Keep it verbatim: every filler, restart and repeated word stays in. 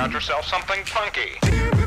Got yourself something funky.